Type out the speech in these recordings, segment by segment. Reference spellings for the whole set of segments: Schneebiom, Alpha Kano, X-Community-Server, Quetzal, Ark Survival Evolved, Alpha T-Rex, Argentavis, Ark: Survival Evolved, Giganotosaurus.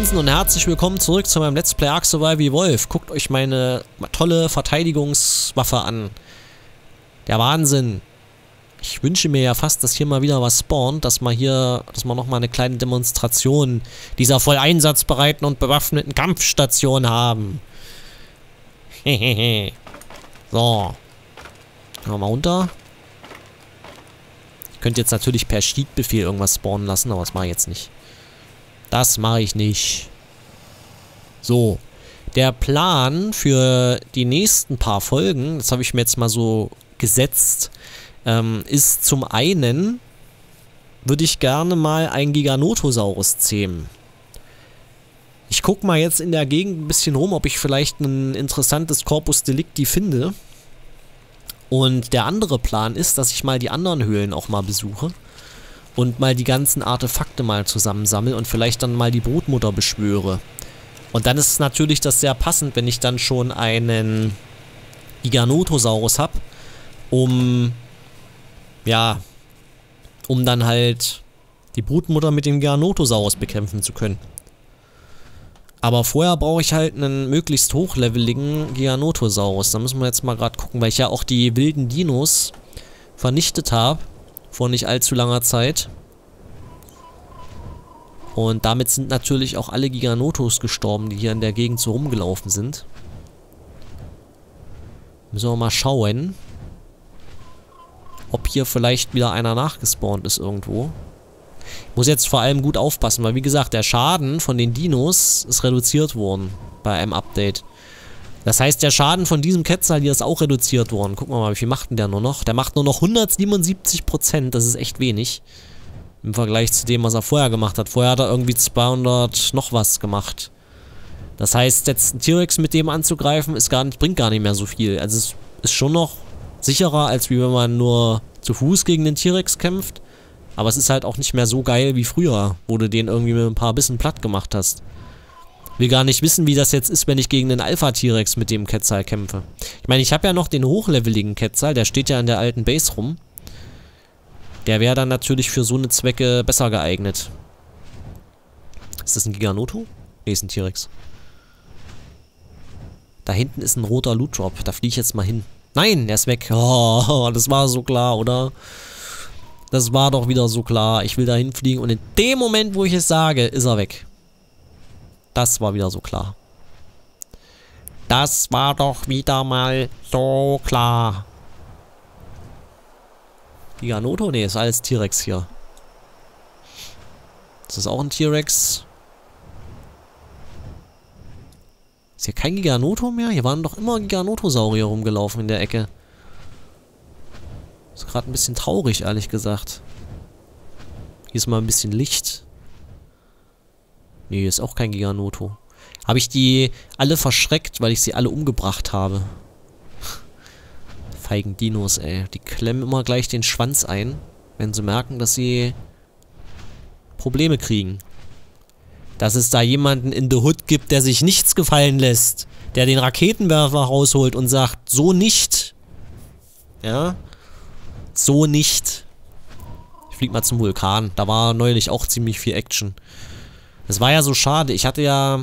Moinsen und herzlich willkommen zurück zu meinem Let's Play Ark Survival Evolved. Guckt euch meine tolle Verteidigungswaffe an. Der Wahnsinn. Ich wünsche mir ja fast, dass hier mal wieder was spawnt, dass man nochmal eine kleine Demonstration dieser voll einsatzbereiten und bewaffneten Kampfstation haben. Hehehe. So. Gehen wir mal runter. Ich könnte jetzt natürlich per Cheat-Befehl irgendwas spawnen lassen, aber das mache ich jetzt nicht. Das mache ich nicht. So. Der Plan für die nächsten paar Folgen, das habe ich mir jetzt mal so gesetzt, ist zum einen, würde ich gerne mal einen Giganotosaurus zähmen. Ich gucke mal jetzt in der Gegend ein bisschen rum, ob ich vielleicht ein interessantes Corpus Delicti finde. Und der andere Plan ist, dass ich mal die anderen Höhlen auch mal besuche. Und mal die ganzen Artefakte mal zusammensammle und vielleicht dann mal die Brutmutter beschwöre. Und dann ist natürlich das sehr passend, wenn ich dann schon einen Giganotosaurus habe, um dann halt die Brutmutter mit dem Giganotosaurus bekämpfen zu können. Aber vorher brauche ich halt einen möglichst hochleveligen Giganotosaurus. Da müssen wir jetzt mal gerade gucken, weil ich ja auch die wilden Dinos vernichtet habe. Vor nicht allzu langer Zeit. Und damit sind natürlich auch alle Giganotos gestorben, die hier in der Gegend so rumgelaufen sind. Müssen wir mal schauen, ob hier vielleicht wieder einer nachgespawnt ist irgendwo. Ich muss jetzt vor allem gut aufpassen, weil wie gesagt, der Schaden von den Dinos ist reduziert worden bei einem Update. Das heißt, der Schaden von diesem Quetzal hier ist auch reduziert worden. Gucken wir mal, wie viel macht denn der nur noch? Der macht nur noch 177%, das ist echt wenig. Im Vergleich zu dem, was er vorher gemacht hat. Vorher hat er irgendwie 200 noch was gemacht. Das heißt, jetzt einen T-Rex mit dem anzugreifen, bringt gar nicht mehr so viel. Also es ist schon noch sicherer, als wie wenn man nur zu Fuß gegen den T-Rex kämpft. Aber es ist halt auch nicht mehr so geil wie früher, wo du den irgendwie mit ein paar Bissen platt gemacht hast. Will gar nicht wissen, wie das jetzt ist, wenn ich gegen den Alpha T-Rex mit dem Quetzal kämpfe. Ich meine, ich habe ja noch den hochleveligen Quetzal, der steht ja in der alten Base rum. Der wäre dann natürlich für so eine Zwecke besser geeignet. Ist das ein Giganoto? Nee, ist ein T-Rex. Da hinten ist ein roter Loot Drop, da fliege ich jetzt mal hin. Nein, der ist weg. Oh, das war so klar, oder? Das war doch wieder so klar. Ich will da hinfliegen und in dem Moment, wo ich es sage, ist er weg. Das war wieder so klar. Das war doch wieder mal so klar. Giganoto? Ne, ist alles T-Rex hier. Ist das auch ein T-Rex? Ist hier kein Giganoto mehr? Hier waren doch immer Giganotosaurier rumgelaufen in der Ecke. Ist gerade ein bisschen traurig, ehrlich gesagt. Hier ist mal ein bisschen Licht. Nee, ist auch kein Giganoto. Habe ich die alle verschreckt, weil ich sie alle umgebracht habe. Feigen Dinos, ey. Die klemmen immer gleich den Schwanz ein, wenn sie merken, dass sie Probleme kriegen. Dass es da jemanden in the Hood gibt, der sich nichts gefallen lässt. Der den Raketenwerfer rausholt und sagt, so nicht. Ja? So nicht. Ich flieg mal zum Vulkan. Da war neulich auch ziemlich viel Action. Das war ja so schade. Ich hatte ja,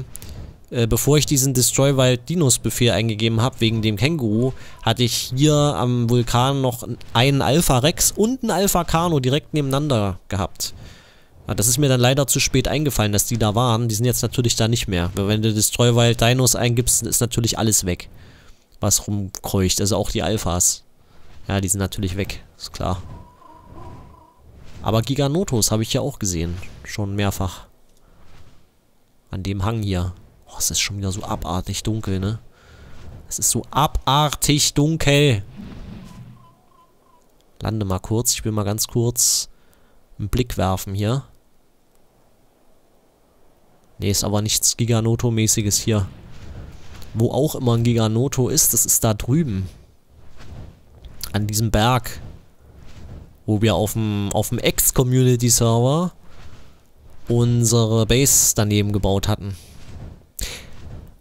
bevor ich diesen Destroy Wild Dinos Befehl eingegeben habe, wegen dem Känguru, hatte ich hier am Vulkan noch einen Alpha Rex und einen Alpha Kano direkt nebeneinander gehabt. Das ist mir dann leider zu spät eingefallen, dass die da waren. Die sind jetzt natürlich da nicht mehr. Wenn du Destroy Wild Dinos eingibst, ist natürlich alles weg, was rumkreucht. Also auch die Alphas. Ja, die sind natürlich weg. Ist klar. Aber Giganotos habe ich ja auch gesehen. Schon mehrfach. An dem Hang hier. Oh, es ist schon wieder so abartig dunkel, ne? Es ist so abartig dunkel. Lande mal kurz. Ich will mal ganz kurz einen Blick werfen hier. Ne, ist aber nichts Giganoto-mäßiges hier. Wo auch immer ein Giganoto ist, das ist da drüben. An diesem Berg. Wo wir auf dem X-Community-Server unsere Base daneben gebaut hatten.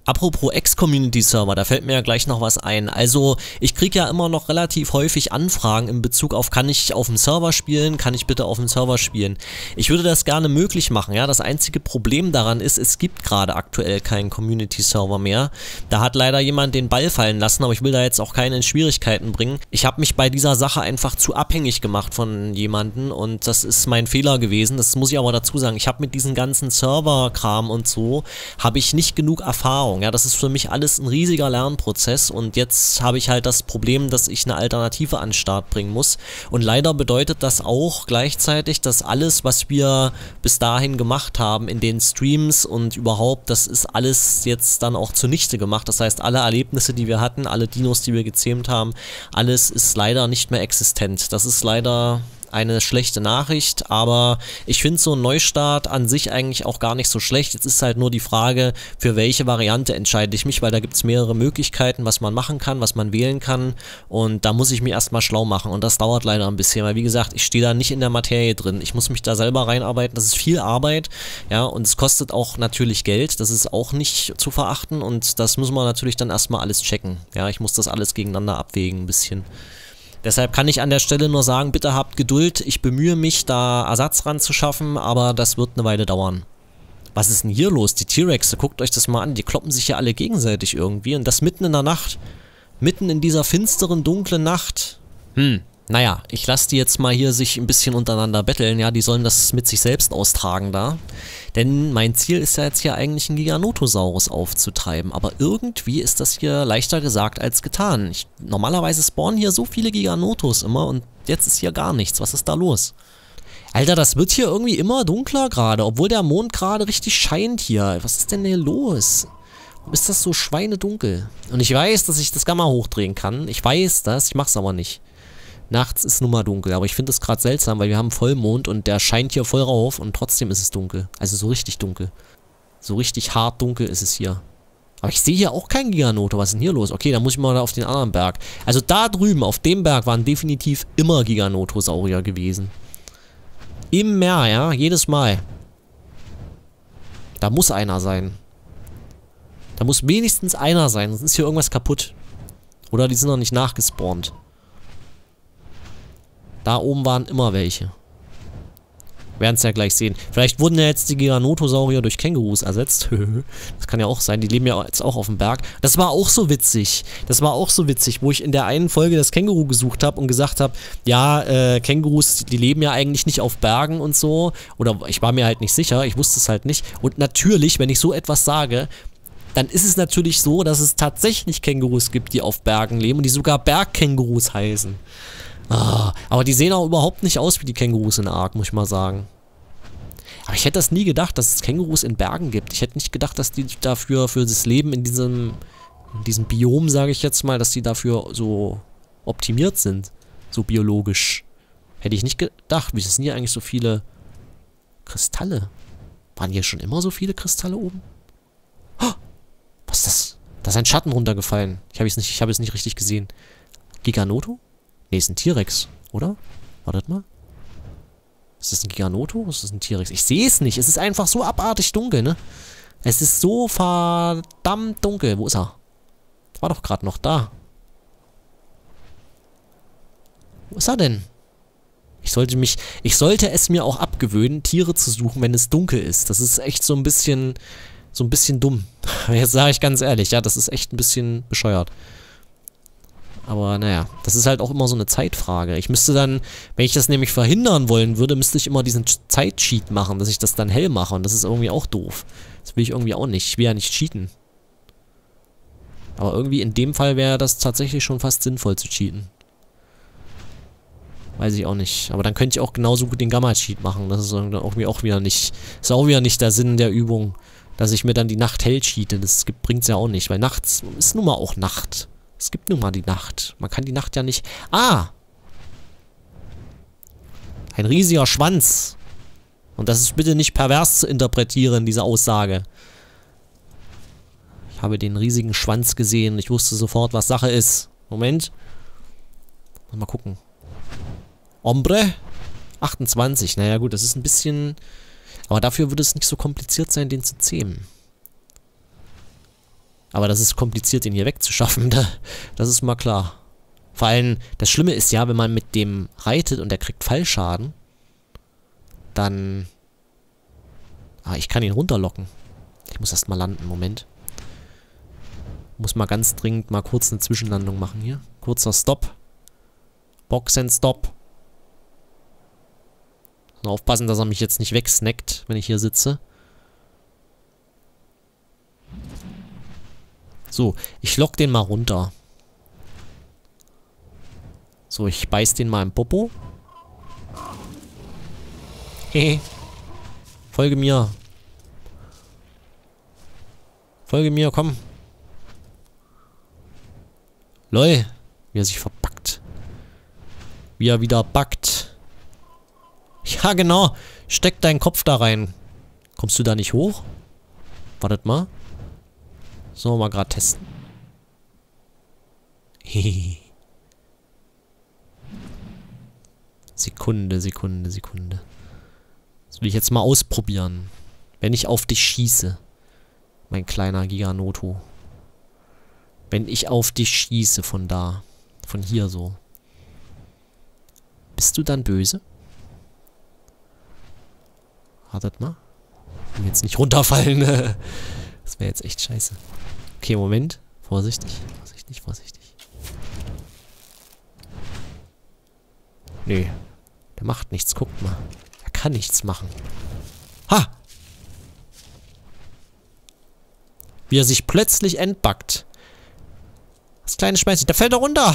Apropos X-Community-Server, da fällt mir ja gleich noch was ein. Also, ich kriege ja immer noch relativ häufig Anfragen in Bezug auf, kann ich auf dem Server spielen, kann ich bitte auf dem Server spielen. Ich würde das gerne möglich machen, ja. Das einzige Problem daran ist, es gibt gerade aktuell keinen Community-Server mehr. Da hat leider jemand den Ball fallen lassen, aber ich will da jetzt auch keinen in Schwierigkeiten bringen. Ich habe mich bei dieser Sache einfach zu abhängig gemacht von jemandem und das ist mein Fehler gewesen. Das muss ich aber dazu sagen. Ich habe mit diesem ganzen Server-Kram und so, habe ich nicht genug Erfahrung. Ja, das ist für mich alles ein riesiger Lernprozess und jetzt habe ich halt das Problem, dass ich eine Alternative an den Start bringen muss und leider bedeutet das auch gleichzeitig, dass alles, was wir bis dahin gemacht haben in den Streams und überhaupt, das ist alles jetzt dann auch zunichte gemacht, das heißt, alle Erlebnisse, die wir hatten, alle Dinos, die wir gezähmt haben, alles ist leider nicht mehr existent, das ist leider eine schlechte Nachricht, aber ich finde so einen Neustart an sich eigentlich auch gar nicht so schlecht. Jetzt ist halt nur die Frage, für welche Variante entscheide ich mich, weil da gibt es mehrere Möglichkeiten, was man machen kann, was man wählen kann und da muss ich mich erstmal schlau machen und das dauert leider ein bisschen, weil wie gesagt, ich stehe da nicht in der Materie drin. Ich muss mich da selber reinarbeiten, das ist viel Arbeit, ja, und es kostet auch natürlich Geld, das ist auch nicht zu verachten und das muss man natürlich dann erstmal alles checken. Ja, ich muss das alles gegeneinander abwägen ein bisschen. Deshalb kann ich an der Stelle nur sagen, bitte habt Geduld, ich bemühe mich, da Ersatz ranzuschaffen, aber das wird eine Weile dauern. Was ist denn hier los? Die T-Rexe, guckt euch das mal an, die kloppen sich ja alle gegenseitig irgendwie und das mitten in der Nacht. Mitten in dieser finsteren, dunklen Nacht. Naja, ich lasse die jetzt mal hier sich ein bisschen untereinander betteln, ja, die sollen das mit sich selbst austragen da. Denn mein Ziel ist ja jetzt hier eigentlich einen Giganotosaurus aufzutreiben, aber irgendwie ist das hier leichter gesagt als getan. Normalerweise spawnen hier so viele Giganotos immer und jetzt ist hier gar nichts, was ist da los? Alter, das wird hier irgendwie immer dunkler gerade, obwohl der Mond gerade richtig scheint hier. Was ist denn hier los? Warum ist das so schweinedunkel? Und ich weiß, dass ich das Gamma hochdrehen kann, ich weiß das, ich mach's aber nicht. Nachts ist nun mal dunkel, aber ich finde es gerade seltsam, weil wir haben Vollmond und der scheint hier voll rauf und trotzdem ist es dunkel. Also so richtig dunkel. So richtig hart dunkel ist es hier. Aber ich sehe hier auch keinen Giganoto. Was ist denn hier los? Okay, dann muss ich mal auf den anderen Berg. Also da drüben, auf dem Berg, waren definitiv immer Giganotosaurier gewesen. Im Meer, ja, jedes Mal. Da muss einer sein. Da muss wenigstens einer sein, sonst ist hier irgendwas kaputt. Oder die sind noch nicht nachgespawnt. Da oben waren immer welche. Werden es ja gleich sehen. Vielleicht wurden ja jetzt die Giganotosaurier durch Kängurus ersetzt. Das kann ja auch sein. Die leben ja jetzt auch auf dem Berg. Das war auch so witzig. Das war auch so witzig, wo ich in der einen Folge das Känguru gesucht habe und gesagt habe, ja, Kängurus, die leben ja eigentlich nicht auf Bergen und so. Oder ich war mir halt nicht sicher. Ich wusste es halt nicht. Und natürlich, wenn ich so etwas sage, dann ist es natürlich so, dass es tatsächlich Kängurus gibt, die auf Bergen leben und die sogar Bergkängurus heißen. Ah, aber die sehen auch überhaupt nicht aus wie die Kängurus in Ark, muss ich mal sagen. Aber ich hätte das nie gedacht, dass es Kängurus in Bergen gibt. Ich hätte nicht gedacht, dass die dafür, für das Leben in diesem Biom, sage ich jetzt mal, dass die dafür so optimiert sind. So biologisch. Hätte ich nicht gedacht. Wieso sind hier eigentlich so viele Kristalle? Waren hier schon immer so viele Kristalle oben? Oh, was ist das? Da ist ein Schatten runtergefallen. Ich hab es nicht richtig gesehen. Giganoto? Ne, ist ein T-Rex, oder? Wartet mal. Ist das ein Giganoto? Ist das ein T-Rex? Ich sehe es nicht. Es ist einfach so abartig dunkel, ne? Es ist so verdammt dunkel. Wo ist er? War doch gerade noch da. Wo ist er denn? Ich sollte es mir auch abgewöhnen, Tiere zu suchen, wenn es dunkel ist. Das ist echt so ein bisschen dumm. Jetzt sage ich ganz ehrlich, ja, das ist echt ein bisschen bescheuert. Aber naja, das ist halt auch immer so eine Zeitfrage. Ich müsste dann, wenn ich das nämlich verhindern wollen würde, müsste ich immer diesen Zeitsheet machen, dass ich das dann hell mache. Und das ist irgendwie auch doof. Das will ich irgendwie auch nicht. Ich will ja nicht cheaten. Aber irgendwie in dem Fall wäre das tatsächlich schon fast sinnvoll zu cheaten. Weiß ich auch nicht. Aber dann könnte ich auch genauso gut den Gamma-Cheat machen. Das ist irgendwie auch wieder nicht, ist auch wieder nicht der Sinn der Übung, dass ich mir dann die Nacht hell cheate. Das bringt's ja auch nicht, weil nachts ist nun mal auch Nacht. Es gibt nun mal die Nacht. Man kann die Nacht ja nicht... Ah! Ein riesiger Schwanz. Und das ist bitte nicht pervers zu interpretieren, diese Aussage. Ich habe den riesigen Schwanz gesehen und ich wusste sofort, was Sache ist. Moment. Mal gucken. Ombre? 28. Naja gut, das ist ein bisschen... Aber dafür würde es nicht so kompliziert sein, den zu zähmen. Aber das ist kompliziert, den hier wegzuschaffen. Das ist mal klar. Vor allem, das Schlimme ist ja, wenn man mit dem reitet und der kriegt Fallschaden, dann... Ah, ich kann ihn runterlocken. Ich muss erst mal landen, Moment. Muss mal ganz dringend mal kurz eine Zwischenlandung machen hier. Kurzer Stopp. Box and Stop. Nur aufpassen, dass er mich jetzt nicht wegsnackt, wenn ich hier sitze. So, ich lock den mal runter. So, ich beiß den mal im Popo. Hehe. Folge mir. Folge mir, komm. Lol, wie er sich verpackt. Wie er wieder backt. Ja, genau. Steck deinen Kopf da rein. Kommst du da nicht hoch? Wartet mal. Sollen wir mal gerade testen. Hehe. Sekunde, Sekunde, Sekunde. Das will ich jetzt mal ausprobieren. Wenn ich auf dich schieße. Mein kleiner Giganoto. Wenn ich auf dich schieße von da. Von hier so. Bist du dann böse? Wartet mal. Ich will jetzt nicht runterfallen. Das wäre jetzt echt scheiße. Okay, Moment. Vorsichtig. Vorsichtig, vorsichtig. Nee. Der macht nichts. Guckt mal. Er kann nichts machen. Ha! Wie er sich plötzlich entbackt. Das kleine Schmeißig. Da fällt er runter.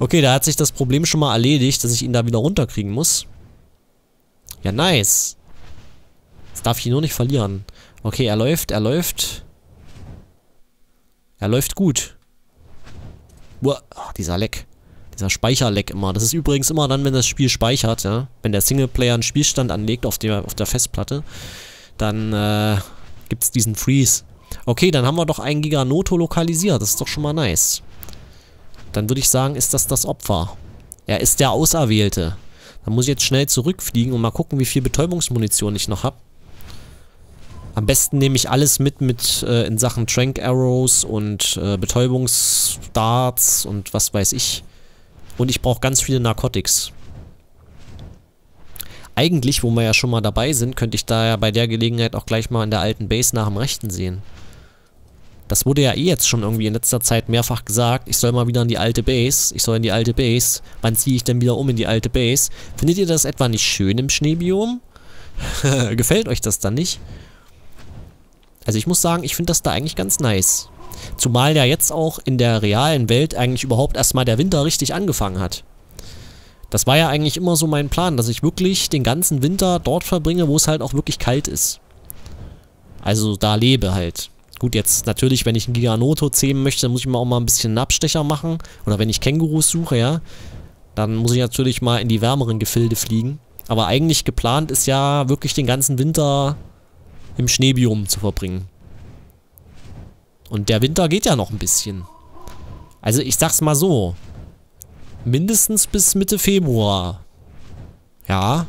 Okay, da hat sich das Problem schon mal erledigt, dass ich ihn da wieder runterkriegen muss. Ja, nice. Das darf ich nur nicht verlieren. Okay, er läuft, er läuft. Er läuft gut. Uah, dieser Leck. Dieser Speicherleck immer. Das ist übrigens immer dann, wenn das Spiel speichert, ja. Wenn der Singleplayer einen Spielstand anlegt auf der Festplatte, dann gibt es diesen Freeze. Okay, dann haben wir doch einen Giganoto lokalisiert. Das ist doch schon mal nice. Dann würde ich sagen, ist das das Opfer. Er ist der Auserwählte. Dann muss ich jetzt schnell zurückfliegen und mal gucken, wie viel Betäubungsmunition ich noch habe. Am besten nehme ich alles mit in Sachen Trank Arrows und Betäubungsdarts und was weiß ich. Und ich brauche ganz viele Narcotics. Eigentlich, wo wir ja schon mal dabei sind, könnte ich da ja bei der Gelegenheit auch gleich mal in der alten Base nach dem Rechten sehen. Das wurde ja eh jetzt schon irgendwie in letzter Zeit mehrfach gesagt. Ich soll mal wieder in die alte Base. Ich soll in die alte Base. Wann ziehe ich denn wieder um in die alte Base? Findet ihr das etwa nicht schön im Schneebiom? Gefällt euch das dann nicht? Also ich muss sagen, ich finde das da eigentlich ganz nice. Zumal ja jetzt auch in der realen Welt eigentlich überhaupt erstmal der Winter richtig angefangen hat. Das war ja eigentlich immer so mein Plan, dass ich wirklich den ganzen Winter dort verbringe, wo es halt auch wirklich kalt ist. Also da lebe halt. Gut, jetzt natürlich, wenn ich einen Giganoto zähmen möchte, dann muss ich mir auch mal ein bisschen einen Abstecher machen. Oder wenn ich Kängurus suche, ja. Dann muss ich natürlich mal in die wärmeren Gefilde fliegen. Aber eigentlich geplant ist ja wirklich den ganzen Winter im Schneebiom zu verbringen. Und der Winter geht ja noch ein bisschen. Also ich sag's mal so. Mindestens bis Mitte Februar. Ja.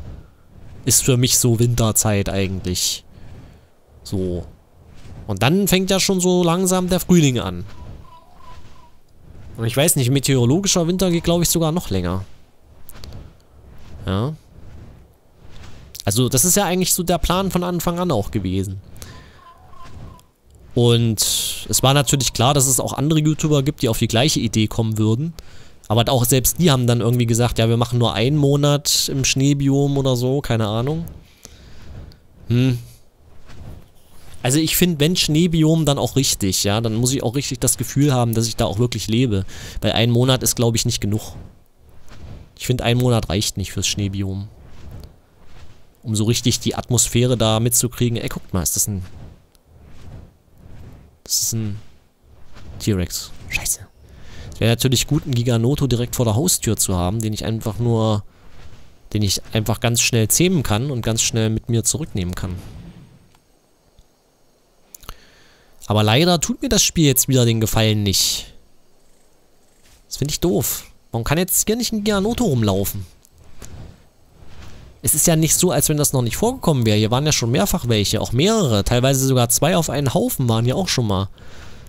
Ist für mich so Winterzeit eigentlich. So. Und dann fängt ja schon so langsam der Frühling an. Und ich weiß nicht, meteorologischer Winter geht, glaube ich, sogar noch länger. Ja. Also das ist ja eigentlich so der Plan von Anfang an auch gewesen. Und es war natürlich klar, dass es auch andere YouTuber gibt, die auf die gleiche Idee kommen würden. Aber auch selbst die haben dann irgendwie gesagt, ja, wir machen nur einen Monat im Schneebiom oder so, keine Ahnung. Hm. Also ich finde, wenn Schneebiom, dann auch richtig, ja. Dann muss ich auch richtig das Gefühl haben, dass ich da auch wirklich lebe. Weil ein Monat ist, glaube ich, nicht genug. Ich finde, ein Monat reicht nicht fürs Schneebiom. Um so richtig die Atmosphäre da mitzukriegen. Ey, guckt mal, ist das ein... Das ist ein T-Rex. Scheiße. Es wäre natürlich gut, einen Giganoto direkt vor der Haustür zu haben, den ich einfach ganz schnell zähmen kann und ganz schnell mit mir zurücknehmen kann. Aber leider tut mir das Spiel jetzt wieder den Gefallen nicht. Das finde ich doof. Warum kann jetzt hier nicht ein Giganoto rumlaufen? Es ist ja nicht so, als wenn das noch nicht vorgekommen wäre. Hier waren ja schon mehrfach welche, auch mehrere. Teilweise sogar 2 auf einen Haufen waren hier auch schon mal.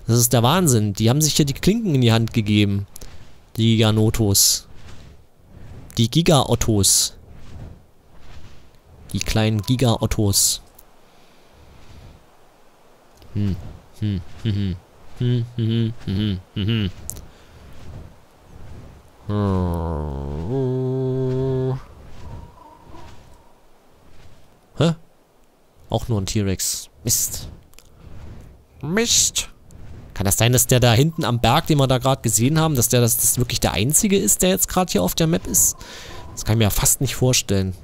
Das ist der Wahnsinn. Die haben sich hier die Klinken in die Hand gegeben. Die Giganotos. Die Giga-Ottos. Die kleinen Giga-Ottos. Hä? Auch nur ein T-Rex. Mist. Mist. Kann das sein, dass der da hinten am Berg, den wir da gerade gesehen haben, dass der das wirklich der einzige ist, der jetzt gerade hier auf der Map ist? Das kann ich mir ja fast nicht vorstellen.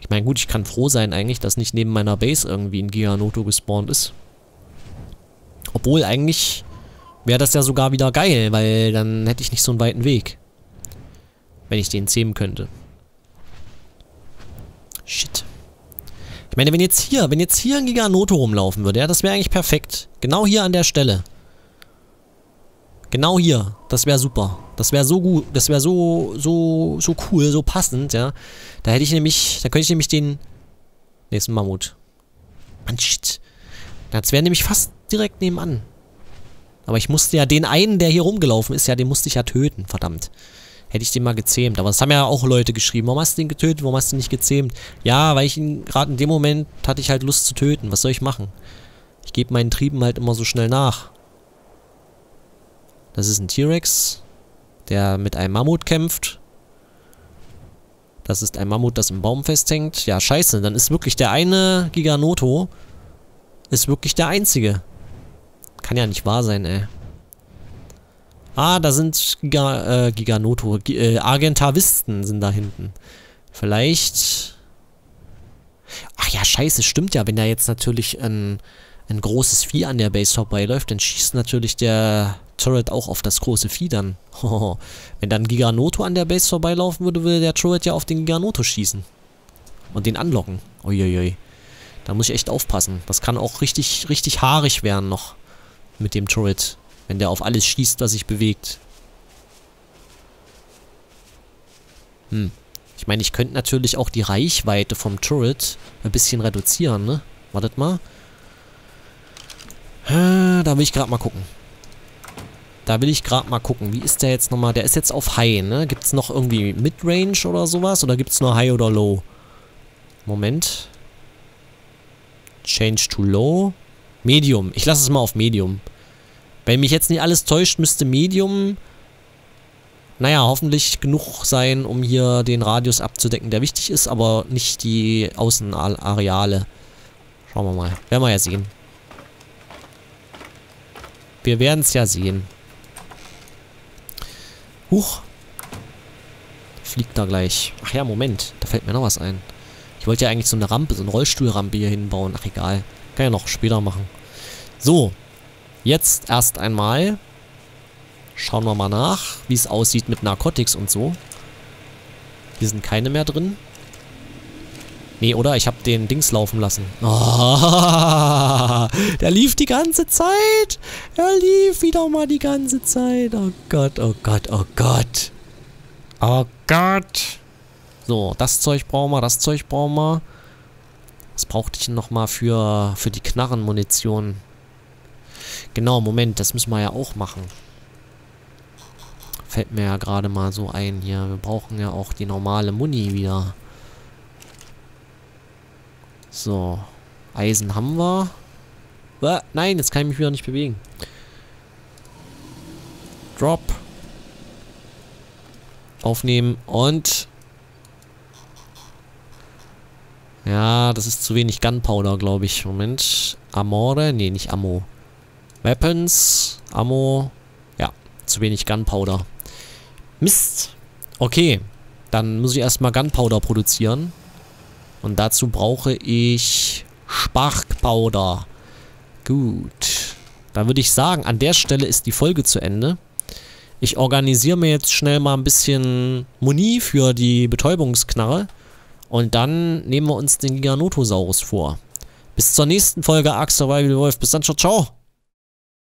Ich meine, gut, ich kann froh sein eigentlich, dass nicht neben meiner Base irgendwie ein Giganoto gespawnt ist. Obwohl, eigentlich wäre das ja sogar wieder geil, weil dann hätte ich nicht so einen weiten Weg. Wenn ich den zähmen könnte. Shit. Ich meine, wenn jetzt hier ein Giganoto rumlaufen würde, ja, das wäre eigentlich perfekt. Genau hier an der Stelle. Genau hier. Das wäre super. Das wäre so gut. Das wäre so cool, so passend, ja. Da hätte ich nämlich, da könnte ich nämlich den... Ne, ist ein Mammut. Mann, shit. Das wäre nämlich fast direkt nebenan. Aber ich musste ja den einen, der hier rumgelaufen ist, ja, den musste ich ja töten, verdammt. Hätte ich den mal gezähmt. Aber das haben ja auch Leute geschrieben. Warum hast du den getötet? Warum hast du ihn nicht gezähmt? Ja, weil ich ihn gerade in dem Moment hatte ich halt Lust zu töten. Was soll ich machen? Ich gebe meinen Trieben halt immer so schnell nach. Das ist ein T-Rex, der mit einem Mammut kämpft. Das ist ein Mammut, das im Baum festhängt. Ja, scheiße. Dann ist wirklich der eine Giganoto ist wirklich der einzige. Kann ja nicht wahr sein, ey. Ah, da sind Giganoto. Argentavisten sind da hinten. Vielleicht... Ach ja, scheiße, stimmt ja. Wenn da jetzt natürlich ein großes Vieh an der Base vorbeiläuft, dann schießt natürlich der Turret auch auf das große Vieh dann. Wenn dann ein Giganoto an der Base vorbeilaufen würde, würde der Turret ja auf den Giganoto schießen. Und den anlocken. Uiuiui. Da muss ich echt aufpassen. Das kann auch richtig, richtig haarig werden noch. Mit dem Turret. Wenn der auf alles schießt, was sich bewegt. Hm. Ich meine, ich könnte natürlich auch die Reichweite vom Turret ein bisschen reduzieren, ne? Wartet mal. Da will ich gerade mal gucken. Wie ist der jetzt nochmal? Der ist jetzt auf High, ne? Gibt es noch irgendwie Midrange oder sowas? Oder gibt es nur High oder Low? Moment. Change to Low. Medium. Ich lasse es mal auf Medium. Wenn mich jetzt nicht alles täuscht, müsste Medium, naja, hoffentlich genug sein, um hier den Radius abzudecken, der wichtig ist, aber nicht die Außenareale. Schauen wir mal. Werden wir ja sehen. Wir werden es ja sehen. Huch. Fliegt da gleich. Ach ja, Moment. Da fällt mir noch was ein. Ich wollte ja eigentlich so eine Rampe, so eine Rollstuhlrampe hier hinbauen. Ach, egal. Kann ja noch später machen. So. Jetzt erst einmal schauen wir mal nach, wie es aussieht mit Narcotics und so. Hier sind keine mehr drin. Nee, oder? Ich habe den Dings laufen lassen. Oh, der lief die ganze Zeit. Er lief wieder mal die ganze Zeit. Oh Gott, oh Gott, oh Gott. Oh Gott. So, das Zeug brauchen wir, das Zeug brauchen wir. Was brauchte ich denn nochmal für die Knarrenmunition? Genau, Moment, das müssen wir ja auch machen. Fällt mir ja gerade mal so ein hier. Wir brauchen ja auch die normale Muni wieder. So, Eisen haben wir. Nein, jetzt kann ich mich wieder nicht bewegen. Drop. Aufnehmen und... Ja, das ist zu wenig Gunpowder, glaube ich. Moment. Amore? Nee, nicht Ammo. Weapons, Ammo, ja, zu wenig Gunpowder. Mist. Okay, dann muss ich erstmal Gunpowder produzieren. Und dazu brauche ich Sparkpowder. Gut. Dann würde ich sagen, an der Stelle ist die Folge zu Ende. Ich organisiere mir jetzt schnell mal ein bisschen Muni für die Betäubungsknarre. Und dann nehmen wir uns den Giganotosaurus vor. Bis zur nächsten Folge Ark Survival Evolved. Bis dann, ciao, ciao.